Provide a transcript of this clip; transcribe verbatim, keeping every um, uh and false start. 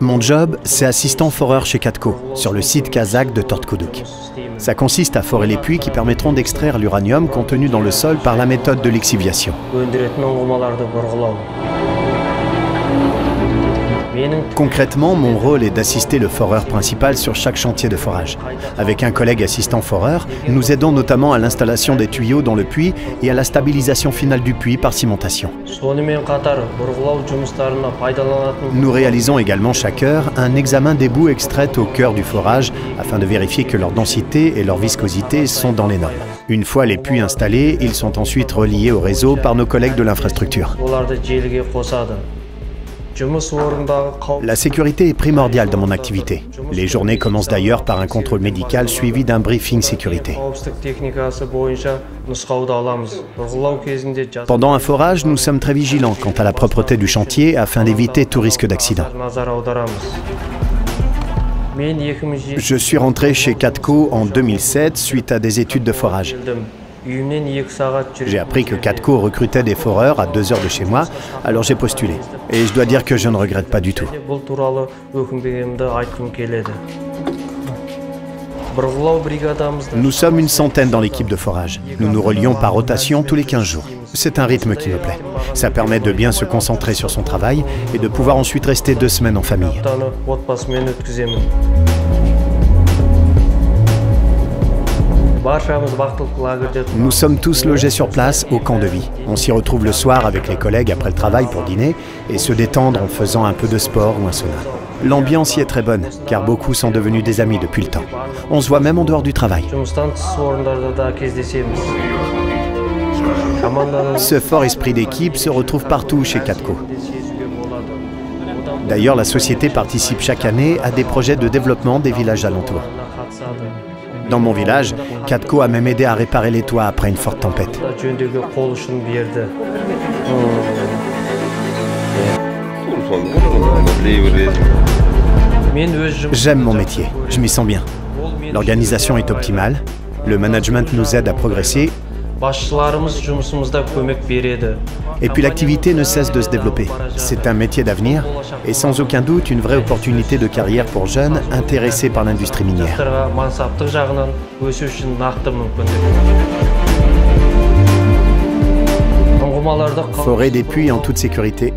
Mon job, c'est assistant foreur chez Katco, sur le site kazakh de Tortkuduk. Ça consiste à forer les puits qui permettront d'extraire l'uranium contenu dans le sol par la méthode de lixiviation. Concrètement, mon rôle est d'assister le foreur principal sur chaque chantier de forage. Avec un collègue assistant foreur, nous aidons notamment à l'installation des tuyaux dans le puits et à la stabilisation finale du puits par cimentation. Nous réalisons également chaque heure un examen des boues extraites au cœur du forage afin de vérifier que leur densité et leur viscosité sont dans les normes. Une fois les puits installés, ils sont ensuite reliés au réseau par nos collègues de l'infrastructure. La sécurité est primordiale dans mon activité. Les journées commencent d'ailleurs par un contrôle médical suivi d'un briefing sécurité. Pendant un forage, nous sommes très vigilants quant à la propreté du chantier afin d'éviter tout risque d'accident. Je suis rentré chez Katco en deux mille sept suite à des études de forage. J'ai appris que Katco recrutait des foreurs à deux heures de chez moi, alors j'ai postulé. Et je dois dire que je ne regrette pas du tout. Nous sommes une centaine dans l'équipe de forage. Nous nous relions par rotation tous les quinze jours. C'est un rythme qui me plaît. Ça permet de bien se concentrer sur son travail et de pouvoir ensuite rester deux semaines en famille. Nous sommes tous logés sur place au camp de vie. On s'y retrouve le soir avec les collègues après le travail pour dîner et se détendre en faisant un peu de sport ou un sauna. L'ambiance y est très bonne, car beaucoup sont devenus des amis depuis le temps. On se voit même en dehors du travail. Ce fort esprit d'équipe se retrouve partout chez Katco. D'ailleurs, la société participe chaque année à des projets de développement des villages alentours. Dans mon village, Katco a même aidé à réparer les toits après une forte tempête. J'aime mon métier, je m'y sens bien. L'organisation est optimale, le management nous aide à progresser, et puis l'activité ne cesse de se développer. C'est un métier d'avenir et sans aucun doute une vraie opportunité de carrière pour jeunes intéressés par l'industrie minière. Forer des puits en toute sécurité.